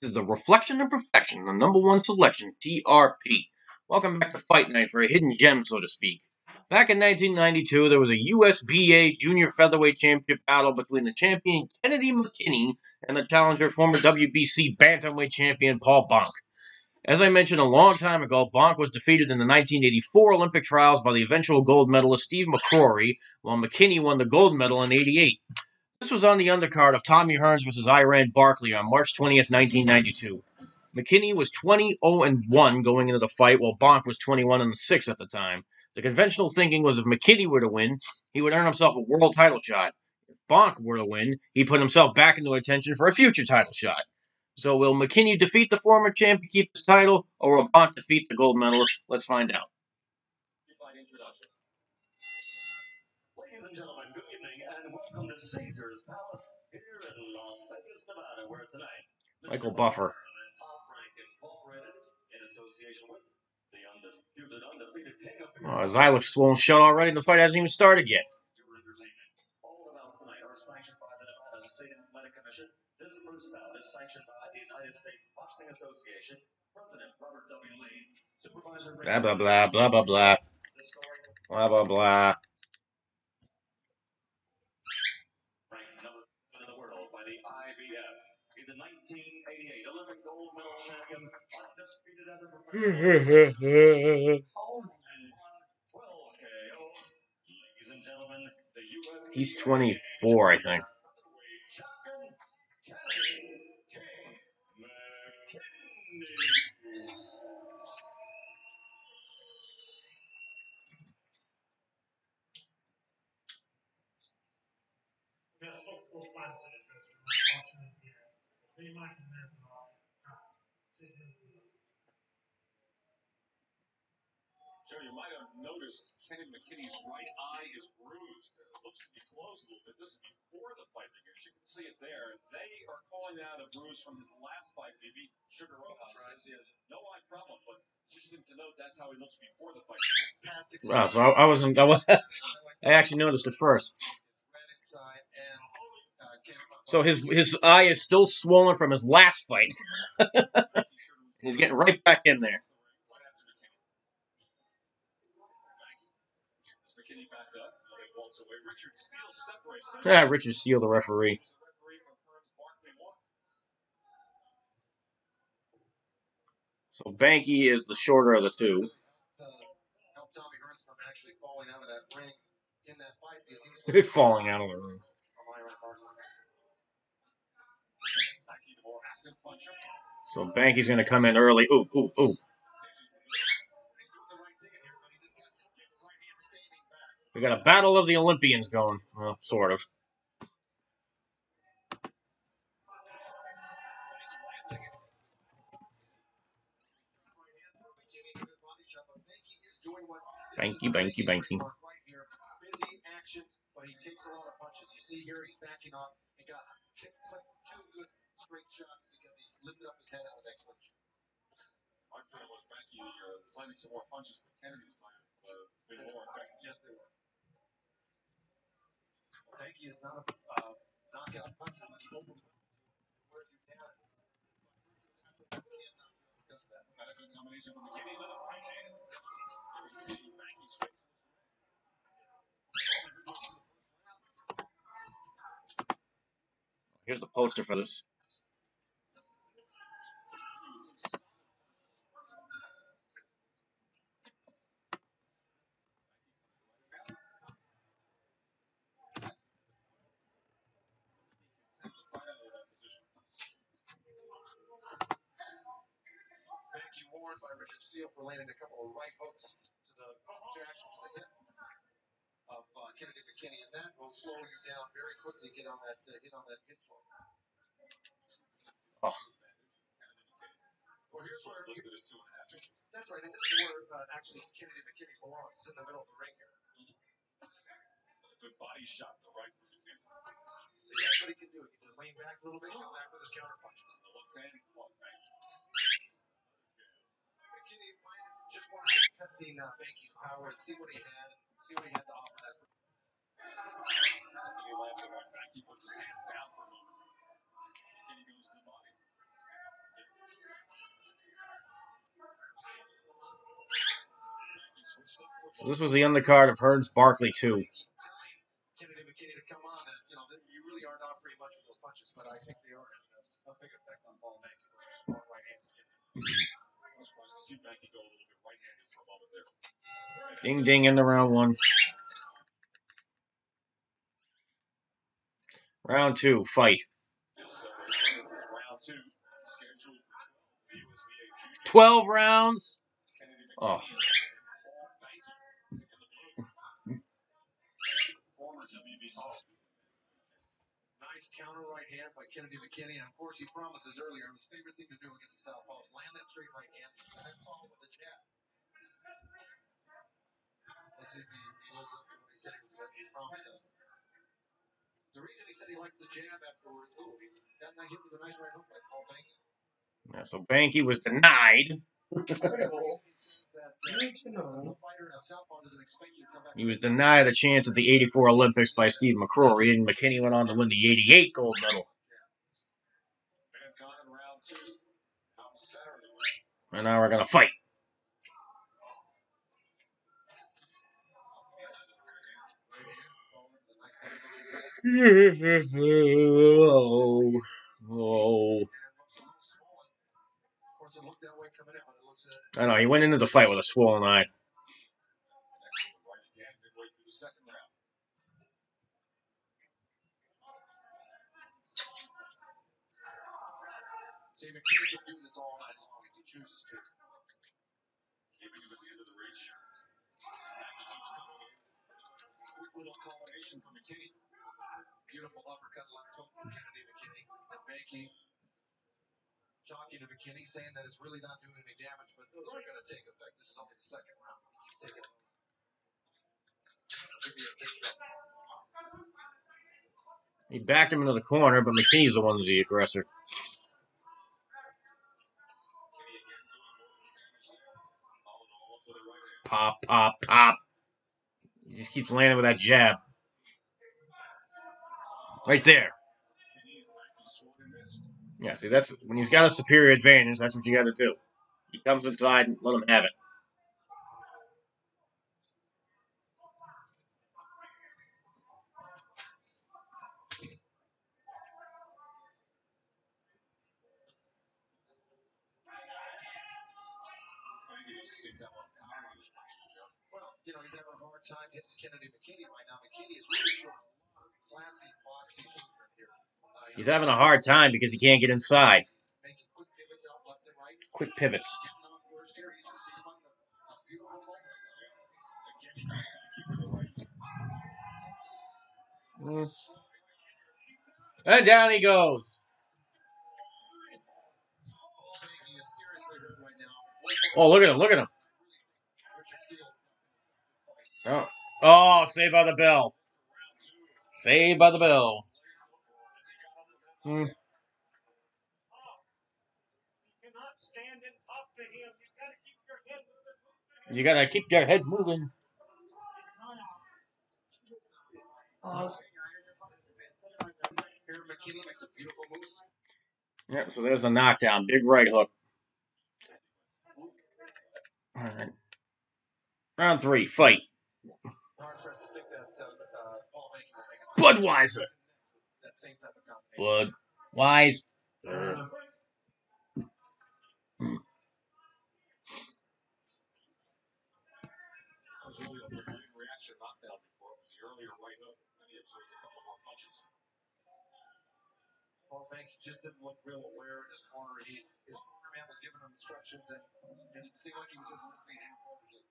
This is The Reflection of Perfection, the #1 selection, TRP. Welcome back to Fight Night for a hidden gem, so to speak. Back in 1992, there was a USBA junior featherweight championship battle between the champion Kennedy McKinney and the challenger, former WBC bantamweight champion Paul Banke. As I mentioned a long time ago, Banke was defeated in the 1984 Olympic trials by the eventual gold medalist Steve McCrory, while McKinney won the gold medal in '88. This was on the undercard of Tommy Hearns versus Iran Barkley on March 20th, 1992. McKinney was 20-0-1 going into the fight, while Banke was 21-6 at the time. The conventional thinking was if McKinney were to win, he would earn himself a world title shot. If Banke were to win, he'd put himself back into attention for a future title shot. So will McKinney defeat the former champ to keep his title, or will Banke defeat the gold medalist? Let's find out. Ladies and gentlemen, good evening, and welcome to Caesar's Palace here in Las Vegas, Nevada, where tonight Michael Buffer and Top Rank Incorporated, in association with the undisputed, undefeated king of the... Oh, his eye looks swollen shut already. The fight hasn't even started yet. All amounts tonight are sanctioned by the Nevada State Athletic Commission. This first bout is sanctioned by the United States Boxing Association. President Robert W. Lee, Supervisor... Blah, blah, blah, blah, blah, blah. Blah, blah, blah. The IBF. He's a 1988 Olympic gold medal champion, undisputed as a professional. 12 KOs. Ladies and gentlemen, the USBA. He's 24, I think. Joe, you might have noticed Kennedy McKinney's right eye is bruised. It looks to be closed a little bit. This is before the fight begins. You can see it there. They are calling that a bruise from his last fight, maybe. Sugar Rojas says he has no eye problem, but it's interesting to note that's how he looks before the fight. Fantastic. Wow, so I wasn't. I actually noticed it first. So his eye is still swollen from his last fight. He's getting right back in there. Yeah, Richard Steele, the referee. So Banke is the shorter of the two. Help Tommy Hearns from actually falling out of that ring in that fight because he was falling out of the ring. So Banke's going to come in early. Ooh, ooh, ooh. We got a battle of the Olympians going. Well, sort of. Banke, Banke, Banke. But he takes a lot of punches. You see here, he's backing off. He got two good straight shots because he lifted up his head out of that clinch. My feeling was Banke landing some more punches, but Kennedy's might have been more effective. Yes, they were. Banke is not a knockout puncher. Where's your dad? That's a kid not discuss that. Got a good combination from McKinney. Another right hand. We see Banke's face. Here's the poster for this. Thank you, warned by Richard Steele for landing a couple of right hooks to the reaction to the hip of Kennedy McKinney, and that will slow you down very quickly to get on that hit on that hit point. Oh. Well, here's where that's right, and this is where actually Kennedy McKinney belongs. It's in the middle of the ring here. Mm-hmm. A good body shot, the right foot. So that's what he can do. He can just lean back a little bit and come back with his counter punches. The left hand, McKinney might have just wanted to test Banke's power and see what he had. See what he had to offer that. He lands it right back. He puts his hands down for a moment. Can he use the body? So this was the undercard of Hearns Barkley 2. Kennedy McKinney to come on, and you really aren't offering much of those punches, but I think they are a big effect on Paul Banke. Those are small right hands. I was surprised to see Banke go a little bit right-handed for a moment there. Ding ding into round one. Round two, fight. 12 rounds. Oh. Nice counter right hand by Kennedy McKinney, and of course he promises earlier his favorite thing to do against the southpaw is land that straight right hand and then follow with a jab. Let's see if he lives up to what he said he was going to promise us. The reason he said he liked the jab afterwards, that night hit with a nice right hook by Paul Banke. Yeah, so Banke was denied. He was denied a chance at the '84 Olympics by Steve McCrory, and McKinney went on to win the '88 gold medal. And now we're going to fight. Oh. I know, he went into the fight with a swollen eye. See, McKinney can do this all night long if he chooses to. Keeping him at the end of the reach. He keeps coming in. Quick little combination from McKinney. Beautiful uppercut left hook from Kennedy McKinney. And Banke. Talking to McKinney, saying that it's really not doing any damage, but those are going to take effect. This is only the second round. We keep taking them. Could be a big trouble. He backed him into the corner, but McKinney's the one who's the aggressor. Pop, pop, pop. He just keeps landing with that jab. Right there. Yeah, see, that's when he's got a superior advantage, that's what you got to do. He comes inside and let him have it. Well, he's having a hard time hitting Kennedy McKinney right now. McKinney is really short, classy, boxy here. He's having a hard time because he can't get inside. Quick pivots. And down he goes. Oh, look at him. Look at him. Oh, oh, saved by the bell. Saved by the bell. You cannot stand and talk to him. You gotta keep your head moving. You gotta keep your head moving. McKinney makes a beautiful move. Yep, so there's a knockdown. Big right hook. All right. Round three, fight. Budweiser. Same type of combination. Budweiser. Paul Banke just didn't look real aware in his corner. His corner man was giving him instructions, and it seemed like he was just listening half-heartedly.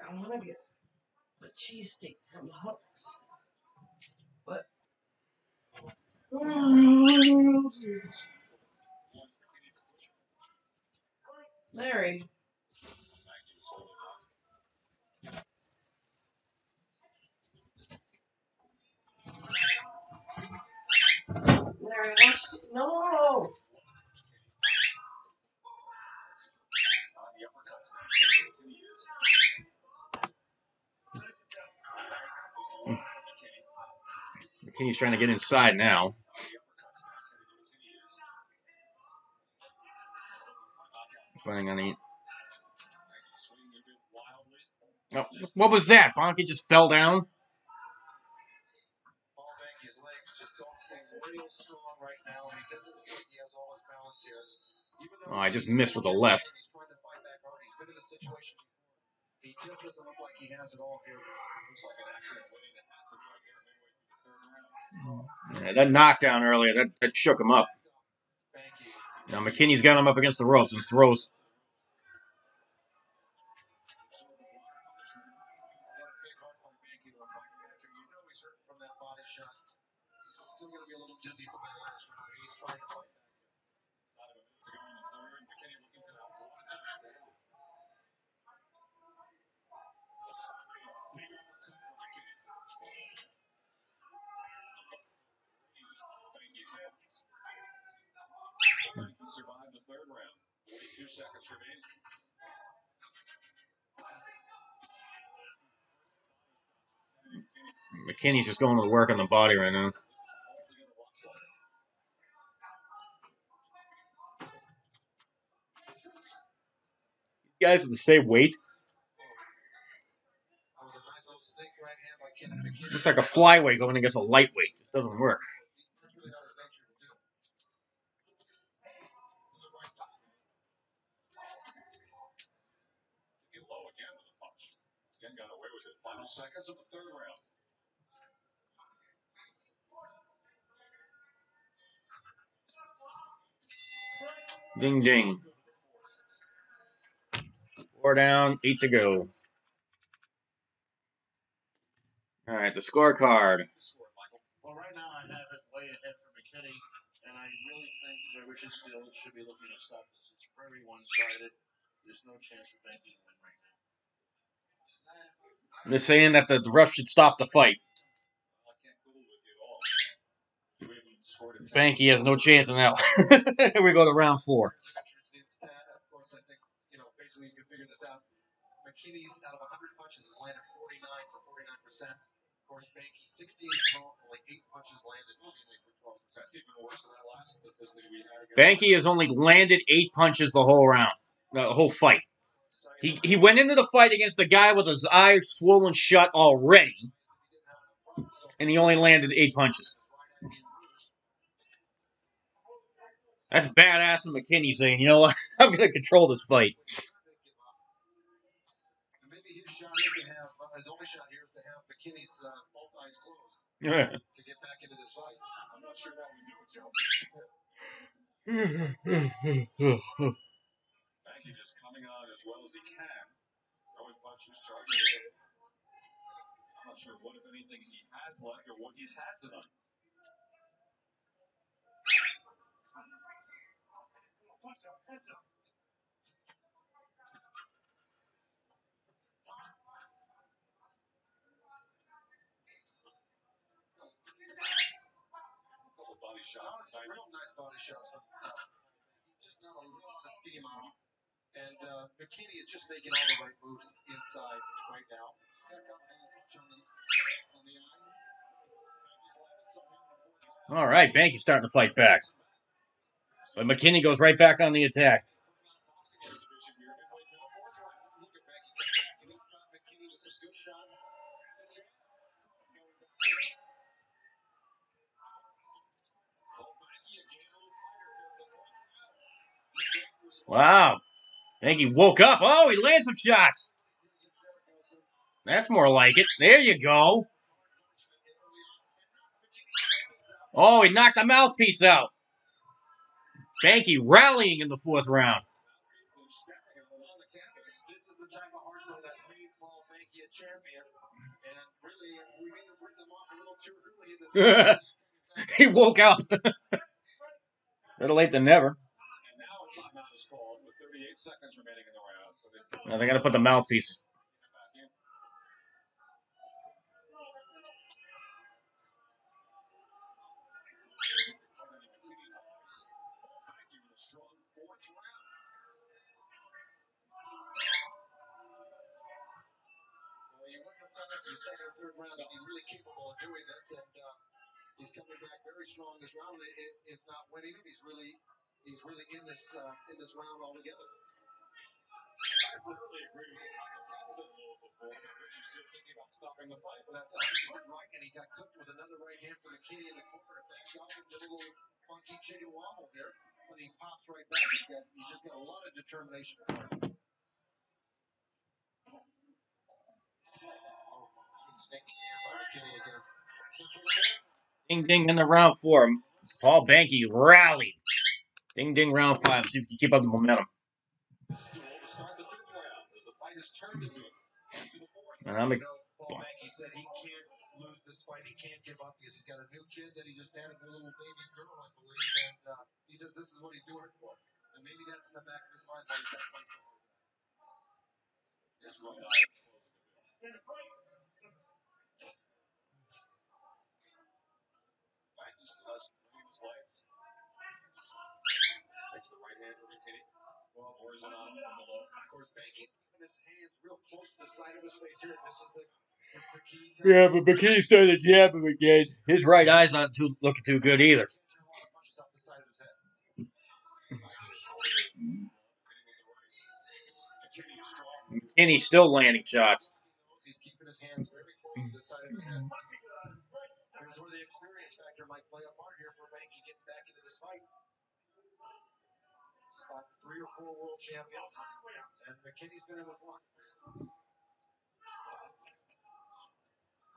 I want to get a cheesesteak from Huck's. But Larry. Larry, watch. No. McKinney's trying to get inside now. Planning on eating. Oh, what was that? Banke just fell down. Paul Banke's legs just don't seem real strong right now, and because he has all his balance here. Oh, I just missed with the left. He's trying to fight back hard. He's been in a situation. He just doesn't look like he has it all here. Looks like an accident waiting to happen right there, midway through the third round. Yeah, that knockdown earlier, that shook him up. Now McKinney's got him up against the ropes and throws. Survive the third round. 42 seconds remaining. McKinney's just going to work on the body right now. You guys are the same weight. Looks like a flyweight going against a lightweight. It doesn't work. Final seconds of the third round. Ding, ding. 4 down, 8 to go. All right, the scorecard. Well, right now I have it way ahead for McKinney, and I really think that Richard Steele should be looking to stop this. It's very one-sided. There's no chance for Banke to win right now. They're saying that the ref should stop the fight. Banke has no chance in that one. Here we go to round 4. Of course, I think, you know, basically you can figure this out. McKinney's out of 100 punches has landed 49 for 49%. Of course, Banke 68 total, only 8 punches landed for 12%. That's even worse than that last statistic we had. Banke has only landed 8 punches the whole round, the whole fight. He went into the fight against the guy with his eyes swollen shut already, and he only landed 8 punches. That's badass and McKinney saying, you know what, I'm going to control this fight. Maybe his shot is to have, his only shot here is to have McKinney's both eyes closed to get back into this fight. I'm not sure that would do it, Joe. Just coming on as well as he can. Throwing punches, charging it. I'm not sure what, if anything, he has left or what he's had tonight. Punch up, heads up. A couple of body shots. Oh, real nice body shots. Just not a lot of steam on him. And McKinney is just making all the right moves inside right now. All right, Banke's starting to fight back. But McKinney goes right back on the attack. Wow. Banke woke up. Oh, he lands some shots. That's more like it. There you go. Oh, he knocked the mouthpiece out. Banke rallying in the 4th round. This is the type of hardcore that made Paul Banke a champion. And really, we may have written him off a little too early in this season. He woke up. Better late than never. And now it's not his fault. 38 seconds remaining in the round. So they got to put the mouthpiece. You wouldn't have done that in the 2nd or 3rd round. He's really capable of doing this, and he's coming back very strong this round. If not winning it, he's really in this round altogether. thoroughly agree with Michael Johnson a little before. Richard Steele thinking about stopping the fight, but that's 100% right, and he got cooked with another right hand from McKinney in the corner. Back off and did a little funky chicken wobble here, but he pops right back. He's just got a lot of determination. Ding ding in the round 4. Paul Banke rallied. Ding ding round 5. See if we can keep up the momentum. And I'm a Paul Banke said he can't lose this fight. He can't give up because he's got a new kid that he just had, a little baby girl, I believe. And he says this is what he's doing it for. And maybe that's in the back of his mind that he's got to fight someone. It's right on. Takes the right hand from McKinney. Well, horizontal from the low. Of course, Banke keeping his hands real close to the side of his face here. This is the key. Yeah, but McKinney started jabbing again. His right eye's not looking too good either. Punches off the side of his head. McKinney's still landing shots. He's keeping his hands very close to the side of his head. Here's where the experience factor might play a part here for Banke getting back into this fight. It's about 3 or 4 world champions, and McKinney's been in the block.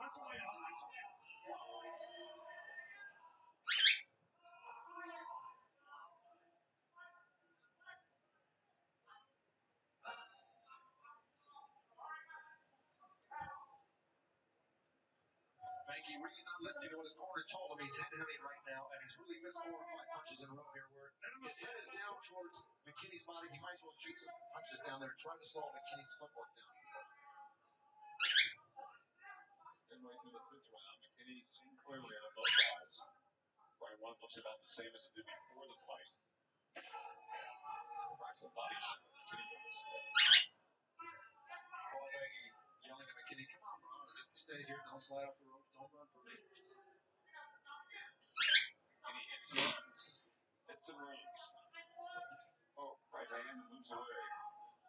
Banke really not listening to what his corner told him. He's head heavy right now, and he's really missed 4 or 5 punches in a row here where his head is down towards McKinney's body. He might as well shoot some punches down there, trying to slow McKinney's footwork down. Midway right through the 5th round, McKinney's seen clearly out of both eyes. Right one looks about the same as it did before the fight. Racks of body shot. McKinney goes. Paul Banke yelling at McKinney, come on, bro. Is it to stay here? Don't slide off the rope. Don't run for me. And he hits and runs. Hits and runs. Oh, right hand moves away.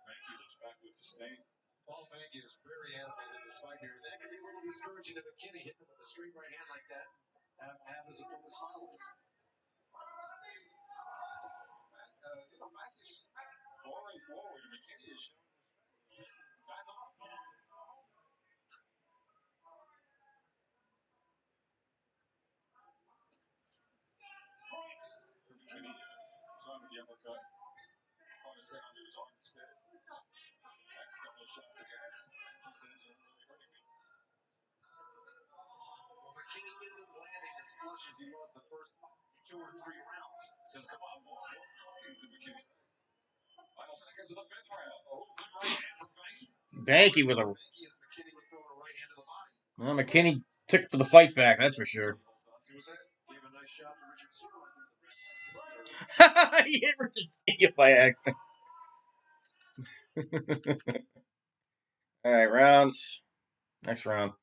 Banke looks back with disdain. Paul Banke is very animated in this fight here. That can be a little discouraging to McKinney, hitting him with a straight right hand like that. Have his opponent smile with him. Banke is boring forward. McKinney is showing. The uppercut. On his head, under his arm instead. That's a couple of shots again. He says, you're really hurting me. Well, McKinney isn't landing as flush as he was the first 2 or 3 rounds. He says, come on, boy. We're talking to McKinney. Final seconds of the 5th round. Oh, good right hand from Banke. Banke with a... Banke as McKinney was throwing a right hand to the body. Well, McKinney took for the fight back, that's for sure. He gave a nice shot to Richard Steele. He hit Richard Steele by accident. All right, rounds. Next round.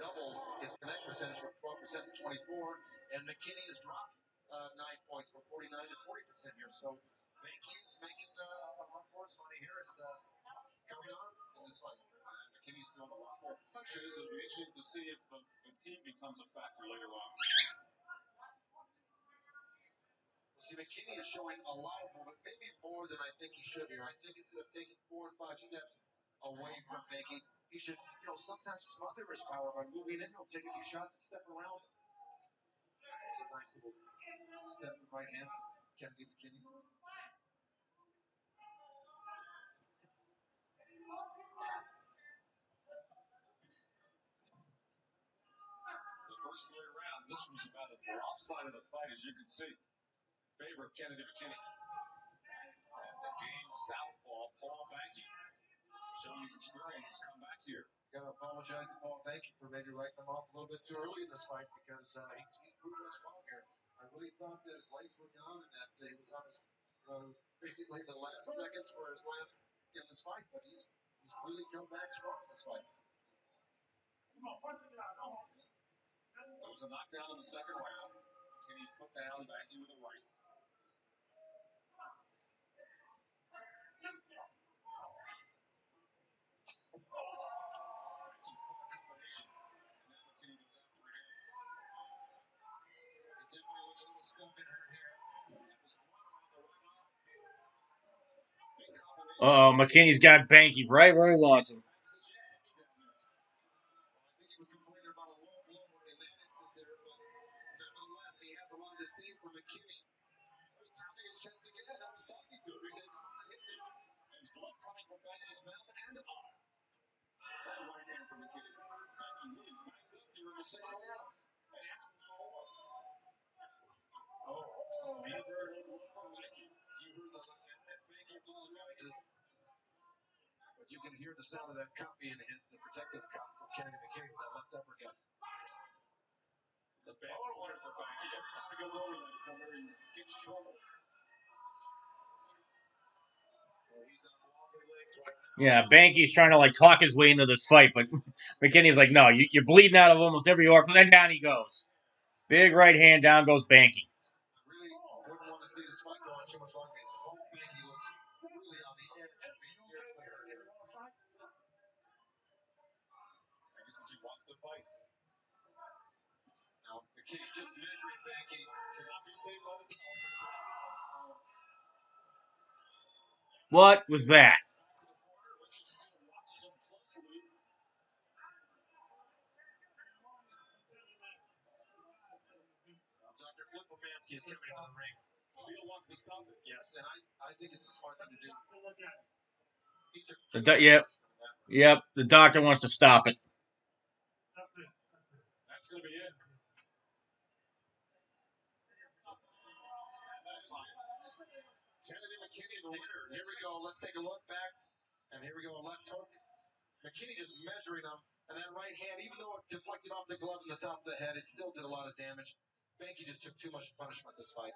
Double his connect percentage from 12% to 24, and McKinney has dropped 9 points from 49% to 40% here. So McKinney's making a run for his money here. It's coming on in this fight. McKinney's thrown a lot more punches. It'll be interesting to see if the fatigue becomes a factor later on. See, McKinney is showing a lot of movement, maybe more than I think he should here. I think instead of taking 4 or 5 steps away from Banke, he should, you know, sometimes smother his power by moving in, he'll take a few shots and step around. That's a nice little step right hand, Kennedy McKinney. First 3 rounds, this was about as lopsided a fight as you can see. In favor of Kennedy McKinney. And the game southpaw, Paul Banke. Showing his experience has come back here. Got to apologize to Paul Banke for maybe writing him off a little bit too early in this fight because he's proven us wrong here. I really thought that his legs were down and that he was on his, you know, basically the last seconds were his last in this fight, but he's really come back strong in this fight. There was a knockdown in the 2nd round. Can he put down Banke with a right? McKinney's got Banke right where he wants him. But you can hear the sound of that cup being hit, the protective cup from Kennedy McKinney with that left uppercut. It's a bad one for Banke. Every time it goes over, he gets trouble. Yeah, Banke's trying to like talk his way into this fight, but McKinney's like, no, you're bleeding out of almost every orifice. Then down he goes. Big right hand, down goes Banke. I really wouldn't want to see this fight going too much longer. Banke looks really on the edge of being seriously hurt here. Ever since he wants to fight. Now, McKinney just measuring Banke. Cannot be saved by the ball. What was that? Dr. Flip Bansky is coming into the ring. Steele wants to stop it, yes, and I think it's a smart thing to do. Yep, the doctor wants to stop it. That's going to be it. McKinney, the winner. Here we go. Let's take a look back. And here we go. A left hook. McKinney just measuring him. And that right hand, even though it deflected off the glove and the top of the head, it still did a lot of damage. Banke just took too much punishment this fight.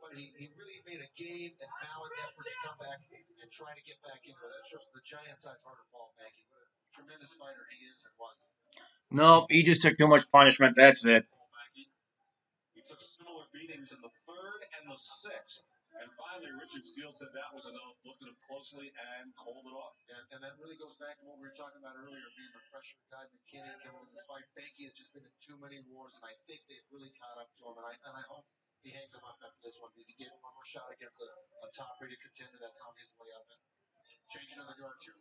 But he really made a game and valiant effort to come back and try to get back into it. That shows the giant size heart of Paul Banke. What a tremendous fighter he is and was. No, he just took too much punishment. That's it. He took similar beatings in the third and the sixth. And finally, Richard Steele said that was enough. Looked at him closely and called it off. And that really goes back to what we were talking about earlier, being the pressure guy McKinney coming in this fight. Banke has just been in too many wars, and I think they've really caught up to him. And I hope he hangs him up after this one because he gave him one more shot against a top-rated contender that Tommy is way up in. Changing of the guards here.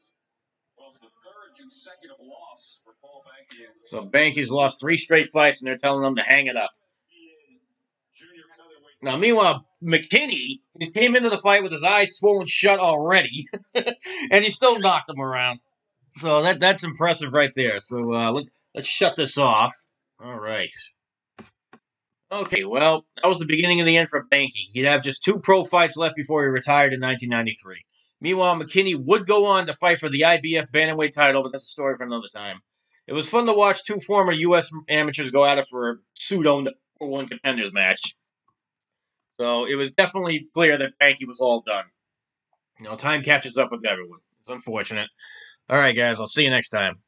Well, it's the third consecutive loss for Paul Banke. So Banke's lost 3 straight fights, and they're telling him to hang it up. Now, meanwhile, McKinney, he came into the fight with his eyes swollen shut already, and he still knocked him around. So that's impressive right there. So let's shut this off. All right. Okay, well, that was the beginning of the end for Banke. He'd have just 2 pro fights left before he retired in 1993. Meanwhile, McKinney would go on to fight for the IBF bantamweight title, but that's a story for another time. It was fun to watch 2 former U.S. amateurs go at it for a pseudo-1 contenders match. So it was definitely clear that Banke was all done. You know, time catches up with everyone. It's unfortunate. All right, guys, I'll see you next time.